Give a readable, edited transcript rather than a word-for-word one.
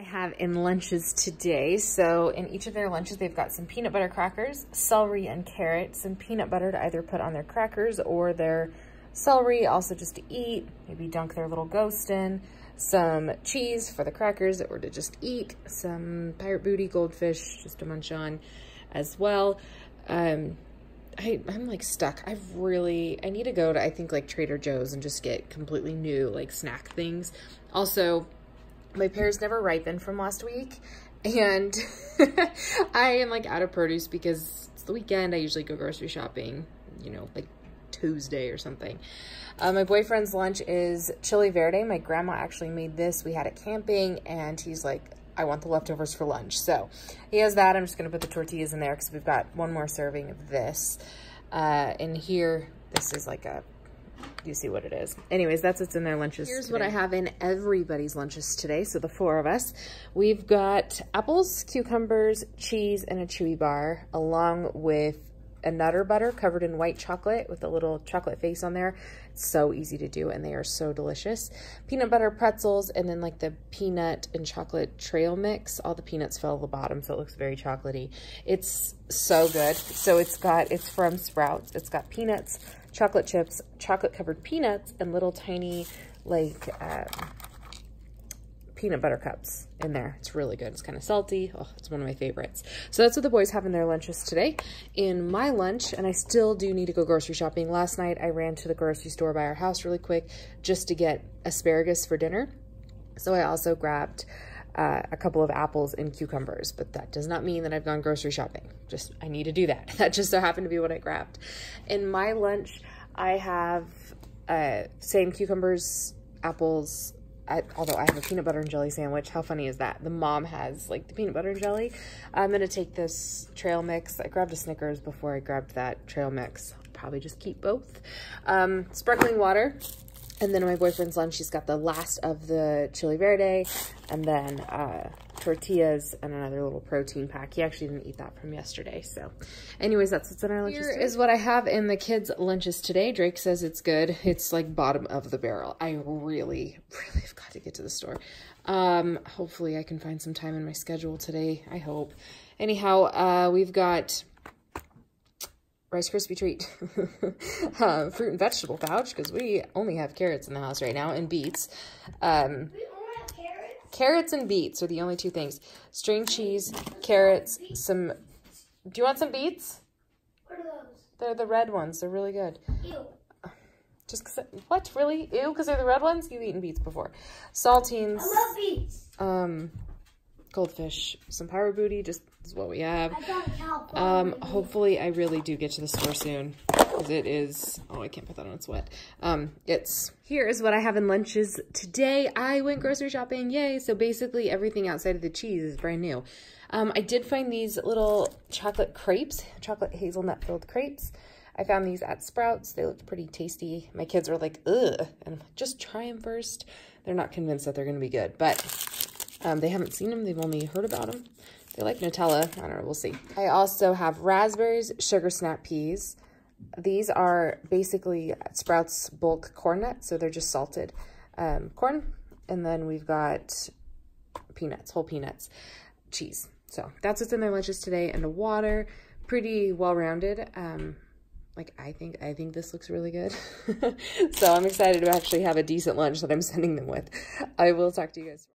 I have in lunches today. So in each of their lunches, they've got some peanut butter crackers, celery and carrots, some peanut butter to either put on their crackers or their celery, also just to eat, maybe dunk their little ghost in, some cheese for the crackers or to just eat, some pirate booty, goldfish, just to munch on as well. I'm like stuck. I need to go to, I think, like Trader Joe's and just get completely new like snack things. Also, my pears never ripened from last week, and I am like out of produce because it's the weekend. I usually go grocery shopping, you know, like Tuesday or something. My boyfriend's lunch is Chili Verde. My grandma actually made this. We had it camping, and he's like, I want the leftovers for lunch. So he has that. I'm just going to put the tortillas in there because we've got one more serving of this in here. This is like a, you see what it is. Anyways, that's what's in their lunches today. Here's what I have in everybody's lunches today. So the four of us, we've got apples, cucumbers, cheese, and a chewy bar, along with a Nutter Butter covered in white chocolate with a little chocolate face on there. It's so easy to do, and they are so delicious. Peanut Butter Pretzels, and then like the peanut and chocolate trail mix. All the peanuts fell to the bottom, so it looks very chocolatey. It's so good. So it's from Sprouts. It's got peanuts, chocolate chips, chocolate covered peanuts, and little tiny like peanut butter cups in there. It's really good. It's kind of salty. Oh, it's one of my favorites. So that's what the boys have in their lunches today. In my lunch, and I still do need to go grocery shopping. Last night I ran to the grocery store by our house really quick just to get asparagus for dinner. So I also grabbed a couple of apples and cucumbers, but that does not mean that I've gone grocery shopping. Just, I need to do that. That just so happened to be what I grabbed. In my lunch, I have same cucumbers, apples, although I have a peanut butter and jelly sandwich. How funny is that? The mom has like the peanut butter and jelly. I'm going to take this trail mix. I grabbed a Snickers before I grabbed that trail mix. I'll probably just keep both. Sparkling water. And then my boyfriend's lunch, he's got the last of the Chili Verde, and then tortillas and another little protein pack. He actually didn't eat that from yesterday. So anyways, that's what's in our lunches. Here is what I have in the kids' lunches today. Drake says it's good. It's like bottom of the barrel. I really, really have got to get to the store. Hopefully I can find some time in my schedule today. I hope. Anyhow, we've got Rice Krispie treat, fruit and vegetable pouch, because we only have carrots in the house right now, and beets. We only have carrots? Carrots and beets are the only two things. String cheese, carrots, some... Do you want some beets? What are those? They're the red ones. They're really good. Ew. Just because... What? Really? Ew? Because they're the red ones? You've eaten beets before. Saltines. I love beets. Goldfish, some pirate booty, just is what we have. Hopefully I really do get to the store soon, because it is, oh, I can't put that on, it's wet. Here is what I have in lunches today. I went grocery shopping, yay. So basically everything outside of the cheese is brand new. I did find these little chocolate crepes, chocolate hazelnut filled crepes. I found these at Sprouts. They looked pretty tasty. My kids were like, ugh, and I'm like, just try them first. They're not convinced that they're gonna be good, but they haven't seen them. They've only heard about them. They like Nutella. I don't know. We'll see. I also have raspberries, sugar snap peas. These are basically Sprouts bulk corn nuts, so they're just salted corn. And then we've got peanuts, whole peanuts, cheese. So that's what's in my lunches today. And the water, pretty well-rounded. Like, I think this looks really good. So I'm excited to actually have a decent lunch that I'm sending them with. I will talk to you guys.